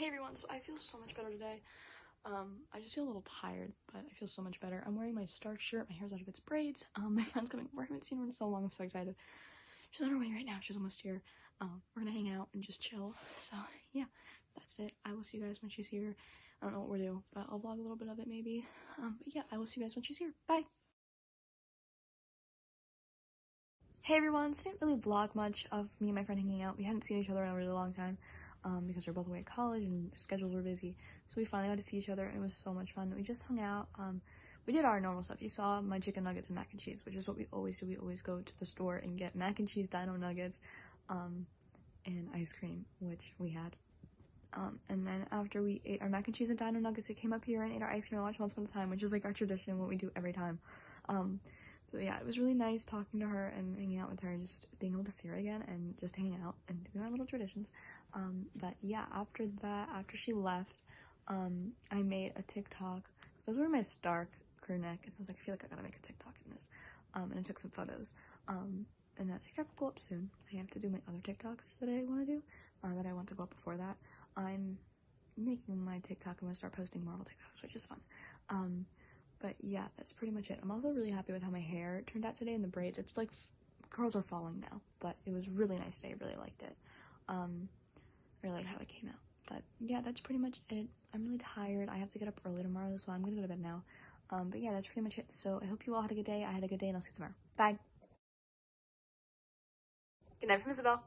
Hey everyone, so I feel so much better today. I just feel a little tired, but I feel so much better. I'm wearing my Stark shirt, my hair's out of its braids. My mom's coming over, I haven't seen her in so long, I'm so excited. She's on her way right now, she's almost here. We're gonna hang out and just chill, so yeah, that's it. I will see you guys when she's here. I don't know what we're doing, but I'll vlog a little bit of it maybe. But yeah, I will see you guys when she's here. Bye! Hey everyone, so I didn't really vlog much of me and my friend hanging out. We hadn't seen each other in a really long time. Because we're both away at college and schedules were busy, so we finally got to see each other and it was so much fun. We just hung out. We did our normal stuff. You saw my chicken nuggets and mac and cheese, which is what we always do. We always go to the store and get mac and cheese, dino nuggets, and ice cream, which we had. And then after we ate our mac and cheese and dino nuggets, we came up here and ate our ice cream and watched Once Upon a Time, which is like our tradition, what we do every time. So yeah, it was really nice talking to her and hanging out with her and just being able to see her again and just hanging out and doing our little traditions. But yeah, after that, after she left, I made a TikTok. So I was wearing my Stark crew neck and I was like, I feel like I gotta make a TikTok in this. And I took some photos. And that TikTok will go up soon. I have to do my other TikToks that I want to do, that I want to go up before that. I'm making my TikTok and I'm gonna start posting Marvel TikToks, which is fun. But yeah, that's pretty much it. I'm also really happy with how my hair turned out today and the braids. It's like curls are falling now, but it was really nice today. I really liked it. I really liked how it came out. But yeah, that's pretty much it. I'm really tired. I have to get up early tomorrow, so I'm gonna go to bed now. But yeah, that's pretty much it. So I hope you all had a good day. I had a good day, and I'll see you tomorrow. Bye. Good night from Isabel.